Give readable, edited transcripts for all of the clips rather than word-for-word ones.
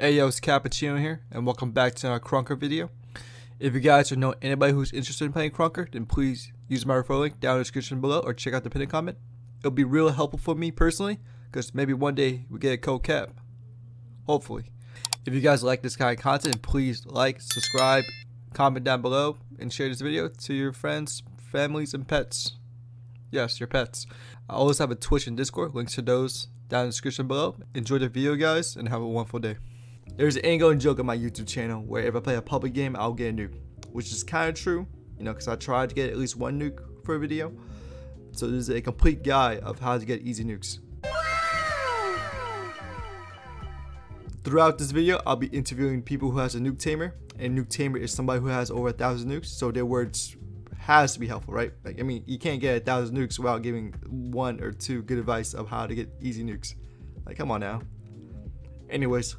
Hey yo, it's Kappuccino here, and welcome back to our Krunker video. If you guys know anybody who's interested in playing Krunker, then please use my referral link down in the description below or check out the pinned comment. It'll be real helpful for me personally, because maybe one day we get a code cap. Hopefully. If you guys like this kind of content, please like, subscribe, comment down below, and share this video to your friends, families, and pets. Yes, your pets. I always have a Twitch and Discord, links to those down in the description below. Enjoy the video guys, and have a wonderful day. There's an ongoing joke on my YouTube channel where if I play a public game, I'll get a nuke, which is kind of true, you know, because I tried to get at least one nuke for a video. So this is a complete guide of how to get easy nukes. Throughout this video, I'll be interviewing people who has a nuke tamer, and nuke tamer is somebody who has over 1,000 nukes, so their words has to be helpful, right? Like, I mean, you can't get 1,000 nukes without giving one or two good advice of how to get easy nukes. Like, come on now. Anyways,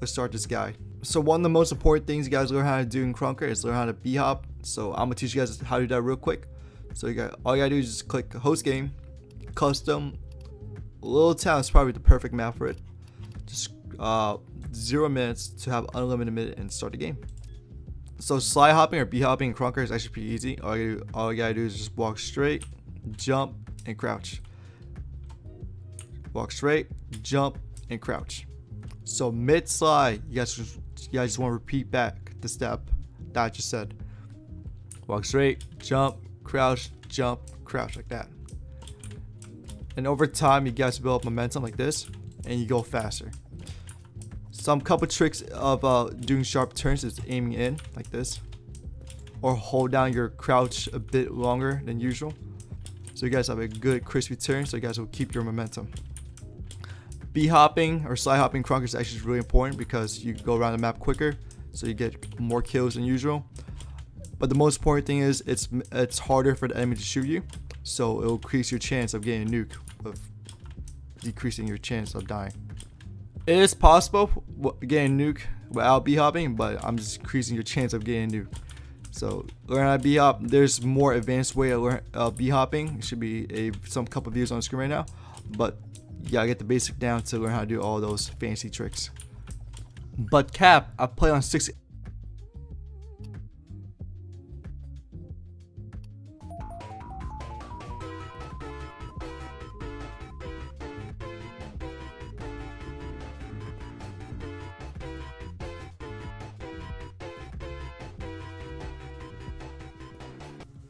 let's start this guide. So one of the most important things you guys learn how to do in Krunker is learn how to b-hop. So I'm gonna teach you guys how to do that real quick. So all you gotta do is just click host game, custom. Little Town is probably the perfect map for it. Just 0 minutes to have unlimited minute and start the game. So slide hopping or b-hopping in Krunker is actually pretty easy. All you gotta do is just walk straight, jump, and crouch. Walk straight, jump, and crouch. So mid slide, you guys just want to repeat back the step that I just said. Walk straight, jump, crouch, like that. And over time, you guys build up momentum like this, and you go faster. Some couple tricks of doing sharp turns is aiming in like this, or hold down your crouch a bit longer than usual, so you guys have a good crispy turn, so you guys will keep your momentum. B-hopping or slide hopping Krunker is actually really important because you go around the map quicker, so you get more kills than usual. But the most important thing is it's harder for the enemy to shoot you, so it will increase your chance of getting a nuke, with decreasing your chance of dying. It is possible getting nuke without b-hopping, but I'm just increasing your chance of getting nuke. So learn how to b-hop. There's more advanced way of b-hopping. It should be some couple views on the screen right now, but you gotta get the basic down to learn how to do all those fancy tricks. But Cap, I play on 6.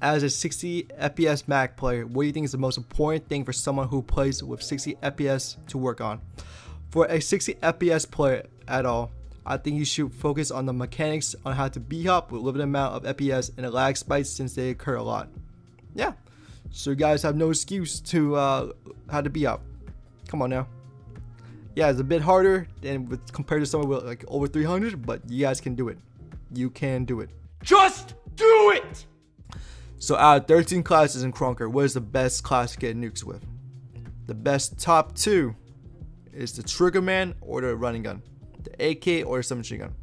As a 60 FPS Mac player, what do you think is the most important thing for someone who plays with 60 FPS to work on? For a 60 FPS player at all, I think you should focus on the mechanics on how to b-hop with limited amount of FPS and lag spikes since they occur a lot. Yeah, so you guys have no excuse to how to b-hop. Come on now. Yeah, it's a bit harder than compared to someone with like over 300, but you guys can do it. You can do it. Just do it! So out of 13 classes in Krunker, what is the best class to get nukes with? The best top two is the Triggerman or the Running Gun, the AK or the submachine gun.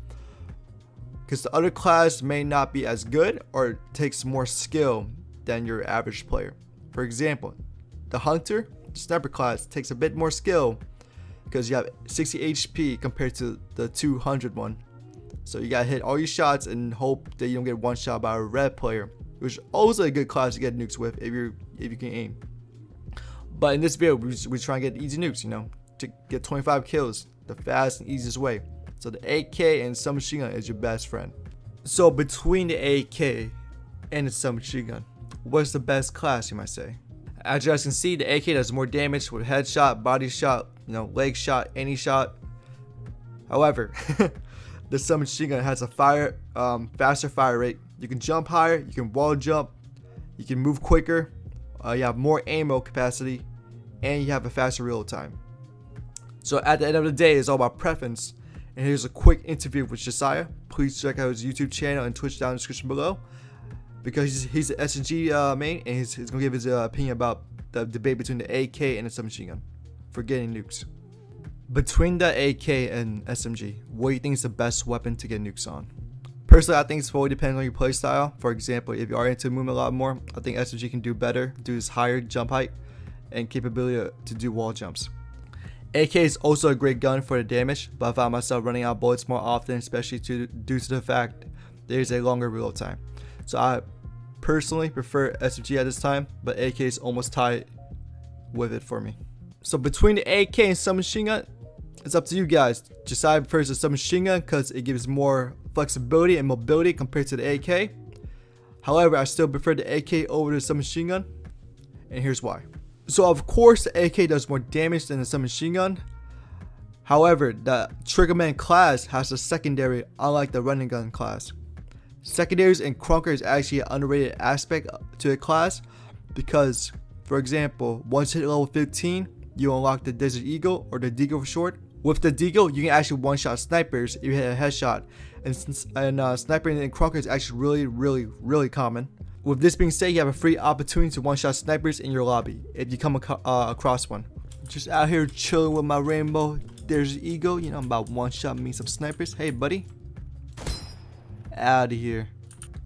Because the other class may not be as good or takes more skill than your average player. For example, the Hunter, the Sniper class, takes a bit more skill because you have 60 HP compared to the 200 one. So you gotta hit all your shots and hope that you don't get one shot by a red player, which is also a good class to get nukes with if you can aim. But in this video, we're trying to get easy nukes, you know, to get 25 kills, the fast and easiest way. So the AK and submachine gun is your best friend. So between the AK and the submachine gun, what's the best class, you might say? As you guys can see, the AK does more damage with headshot, body shot, you know, leg shot, any shot. However, the submachine gun has a faster fire rate. You can jump higher, you can wall jump, you can move quicker, you have more ammo capacity, and you have a faster reload time. So at the end of the day, it's all about preference. And here's a quick interview with Josiah. Please check out his YouTube channel and Twitch down in the description below, because he's an SNG main, and he's gonna give his opinion about the debate between the AK and the submachine gun for getting nukes. Between the AK and SMG, what do you think is the best weapon to get nukes on? Personally, I think it fully depends on your playstyle. For example, if you are into movement a lot more, I think SMG can do better due to its higher jump height and capability to do wall jumps. AK is also a great gun for the damage, but I found myself running out of bullets more often, especially due to the fact there is a longer reload time. So I personally prefer SMG at this time, but AK is almost tied with it for me. So between the AK and submachine gun, it's up to you guys. Josiah prefers the submachine gun because it gives more flexibility and mobility compared to the AK. However, I still prefer the AK over the submachine gun, and here's why. So of course the AK does more damage than the submachine gun. However, the Triggerman class has a secondary, unlike the Running Gun class. Secondaries in Krunker is actually an underrated aspect to the class because, for example, once you hit level 15, you unlock the Desert Eagle, or the Deagle for short. With the Deagle, you can actually one-shot snipers if you hit a headshot, and sniping in Krunker is actually really common. With this being said, you have a free opportunity to one-shot snipers in your lobby if you come across one. Just out here chilling with my rainbow Desert Eagle, you know, I'm about one-shot me some snipers. Hey buddy, out of here.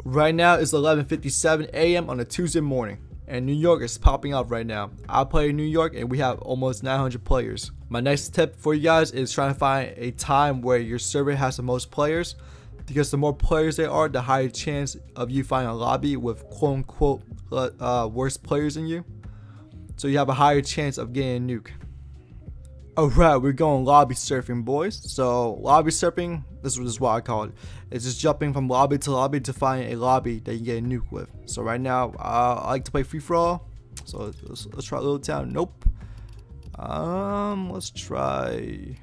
Right now it's 11:57 a.m. on a Tuesday morning, and New York is popping off right now. I play in New York and we have almost 900 players. My next tip for you guys is trying to find a time where your server has the most players, because the more players there are, the higher chance of you finding a lobby with quote-unquote worse players than you. So you have a higher chance of getting a nuke. Alright, we're going lobby surfing, boys. So lobby surfing, this is what I call it. It's just jumping from lobby to lobby to find a lobby that you get a nuke with. So right now, I like to play free-for-all. So let's try Little Town. Nope. Let's try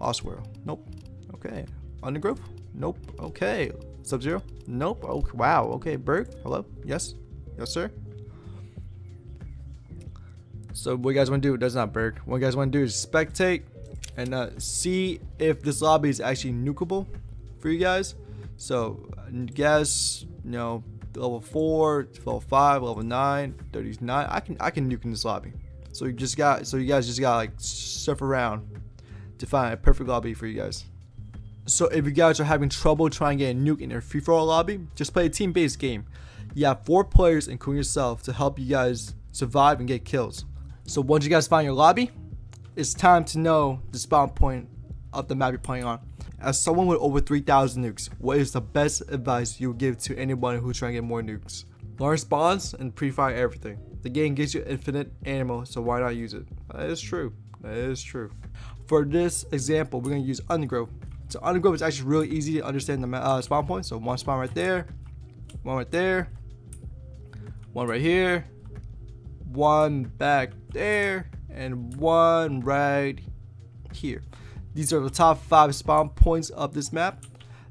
Oswald. Nope. Okay. Undergrowth. Nope. Okay. Sub Zero. Nope. Oh wow. Okay. Berg. Hello. Yes. Yes, sir. So what you guys want to do? That's not Berg. What you guys want to do is spectate and see if this lobby is actually nukeable for you guys. So guess, you know, level 4, level 5, level 9, 39. I can nuke in this lobby. So you guys just got like surf around to find a perfect lobby for you guys. So if you guys are having trouble trying to get a nuke in your free-for-all lobby, just play a team-based game. You have 4 players including yourself to help you guys survive and get kills. So once you guys find your lobby, it's time to know the spawn point of the map you're playing on. As someone with over 3,000 nukes, what is the best advice you would give to anyone who's trying to get more nukes? Learn spawns and pre-fire everything. The game gives you infinite ammo, so why not use it? That is true. That is true. For this example, we're going to use Undergrowth. So Undergrowth is actually really easy to understand the spawn point. So one spawn right there, one right there, one right here, one back there, and one right here. These are the top 5 spawn points of this map.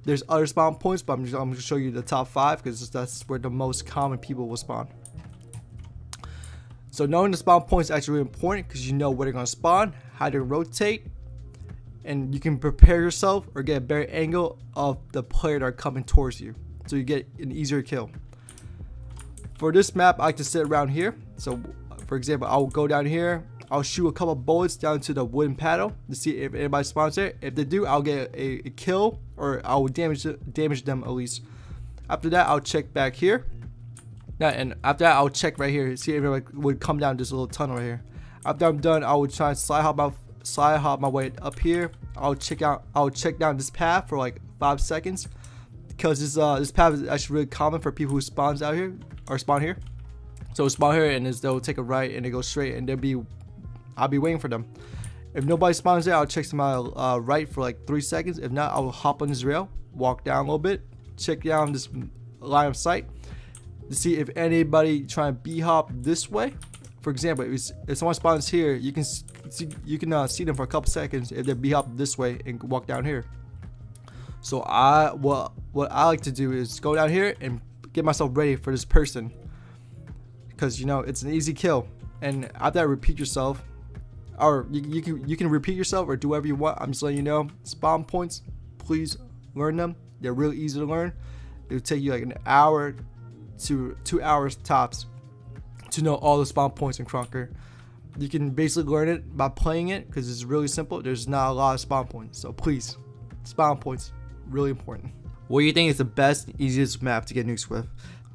There's other spawn points, but I'm going to show you the top 5 because that's where the most common people will spawn. So knowing the spawn points is actually really important because you know where they're going to spawn, how to rotate, and you can prepare yourself or get a better angle of the player that are coming towards you, so you get an easier kill. For this map, I like to sit around here. So for example, I'll go down here, I'll shoot a couple bullets down to the wooden paddle to see if anybody spawns there. If they do, I'll get a kill, or I'll damage them at least. After that, I'll check back here. Now, and after that, I'll check right here, see if everybody would come down this little tunnel right here. After I'm done, I would try and slide hop my way up here. I'll check down this path for like 5 seconds, because this path is actually really common for people who spawn here. So spawn here and they'll take a right and they go straight, and I'll be waiting for them. If nobody spawns there, I'll check to my right for like 3 seconds. If not, I'll hop on this rail, walk down a little bit, check down this line of sight to see if anybody trying to b-hop this way. For example, if someone spawns here, you can see them for a couple seconds if they b-hop this way and walk down here. So what I like to do is go down here and get myself ready for this person, because you know it's an easy kill. And after that, repeat yourself, or you can repeat yourself or do whatever you want. I'm just letting you know, spawn points, please learn them. They're really easy to learn. It'll take you like an hour to 2 hours tops to know all the spawn points in Krunker. You can basically learn it by playing it because it's really simple. There's not a lot of spawn points, so please, spawn points really important. What do you think is the best and easiest map to get nukes with?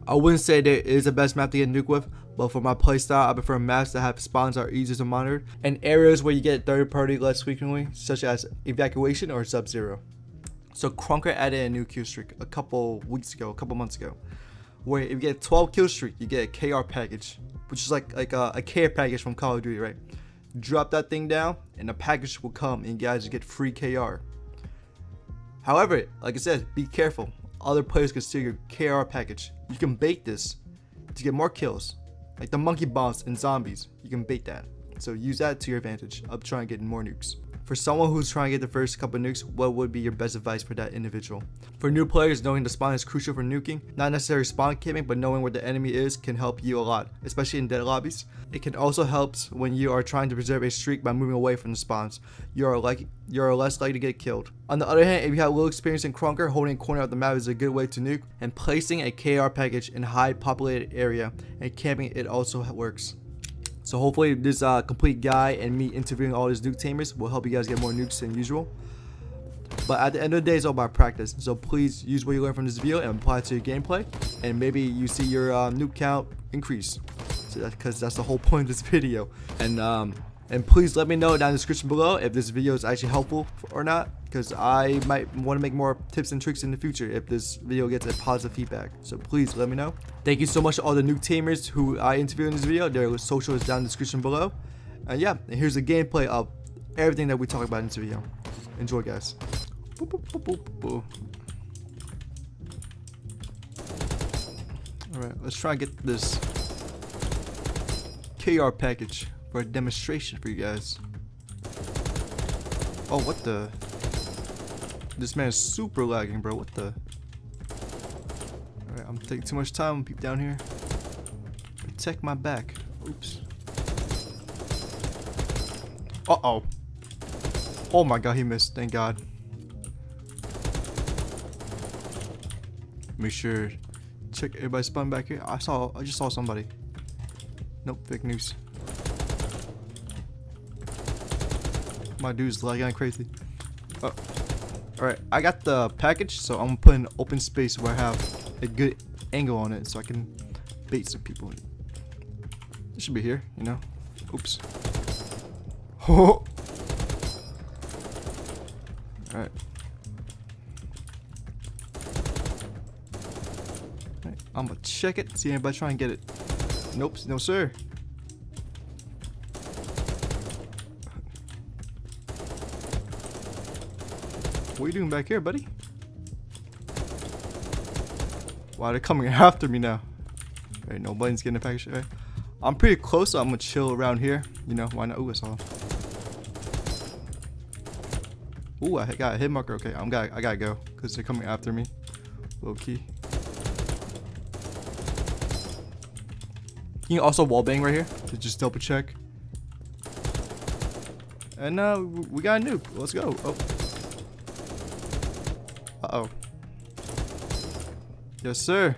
I wouldn't say there is the best map to get nuked with, but for my playstyle, I prefer maps that have spawns that are easier to monitor and areas where you get third-party less frequently, such as Evacuation or Sub Zero. So Krunker added a new kill streak a couple weeks ago, a couple months ago, where if you get 12 kill streak, you get a KR package, which is like a care package from Call of Duty, right? Drop that thing down, and the package will come, and you guys get free KR. However, like I said, be careful. Other players can steal your KR package. You can bait this to get more kills, like the monkey bombs and zombies. You can bait that, so use that to your advantage of trying to get more nukes. For someone who's trying to get the first couple nukes, what would be your best advice for that individual? For new players, knowing the spawn is crucial for nuking. Not necessarily spawn camping, but knowing where the enemy is can help you a lot, especially in dead lobbies. It can also help when you are trying to preserve a streak by moving away from the spawns. You are less likely to get killed. On the other hand, if you have little experience in Krunker, holding a corner of the map is a good way to nuke, and placing a KR package in a high populated area and camping it also works. So hopefully this complete guide and me interviewing all these nuke tamers will help you guys get more nukes than usual. But at the end of the day, it's all about practice. So please use what you learned from this video and apply it to your gameplay. And maybe you see your nuke count increase. So that's the whole point of this video. And please let me know down in the description below if this video is actually helpful or not, because I might want to make more tips and tricks in the future if this video gets a positive feedback. So please let me know. Thank you so much to all the nuke tamers who I interviewed in this video. Their social is down in the description below. And yeah, here's the gameplay of everything that we talk about in this video. Enjoy, guys. Alright, let's try and get this KR package for a demonstration for you guys. Oh, what the? This man is super lagging, bro. What the? Alright, I'm taking too much time. I'm peep down here. Protect my back. Oops. Uh-oh. Oh my god, he missed. Thank god. Make sure. Check everybody spawn back here. I just saw somebody. Nope, fake news. My dude's lagging crazy. Oh. Alright, I got the package, so I'm gonna put in an open space where I have a good angle on it so I can bait some people. It should be here, you know? Oops. Oh. Alright. Alright, I'm gonna check it, see anybody try and get it. Nope, no sir. What are you doing back here, buddy? Wow, they're coming after me now. Alright, nobody's getting a package. Right? I'm pretty close, so I'm gonna chill around here. You know, why not? Ooh, I saw him. Ooh, I got a hit marker. Okay, I gotta go, because they're coming after me. Low key. You can also wallbang right here to just double check. And now we got a nuke. Let's go. Oh. Uh-oh. Yes, sir.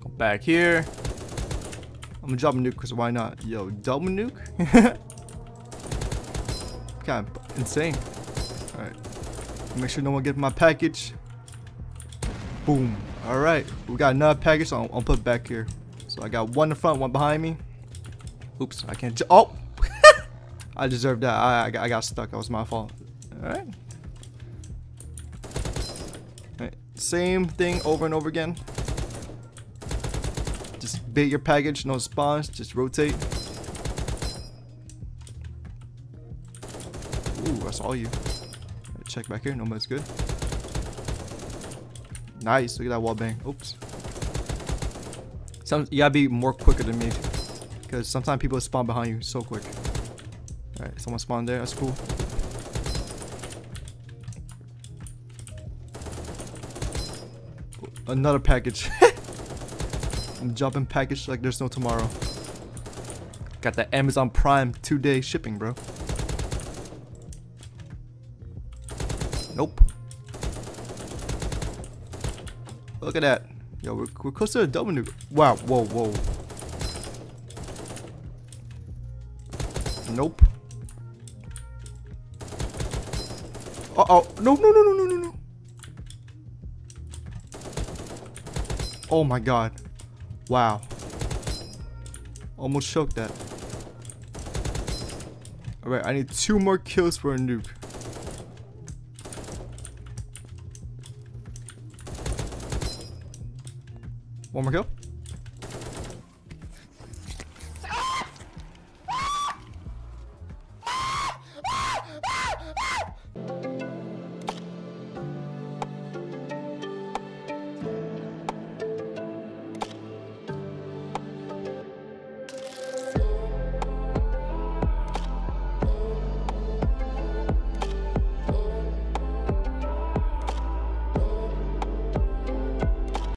Go back here. I'm gonna drop a nuke because why not? Yo, double nuke? Kind of insane. Alright. Make sure no one gets my package. Boom. Alright. We got another package, so I'll put it back here. So I got one in front, one behind me. Oops, I can't. Oh! I deserved that. I got stuck. That was my fault. Alright. Alright. Same thing over and over again. Just bait your package. No spawns. Just rotate. Ooh, I saw you. Right, check back here. Nobody's good. Nice. Look at that wall bang. Oops. You gotta be more quicker than me, because sometimes people spawn behind you so quick. Alright, someone spawned there, that's cool. Another package. I'm jumping package like there's no tomorrow. Got that Amazon Prime 2-day shipping, bro. Nope. Look at that. Yo, we're close to a double nuke. Wow, whoa, whoa. Nope. Uh oh, no, no, no, no, no, no, no. Oh my god. Wow. Almost choked that. Alright, I need 2 more kills for a nuke. One more kill.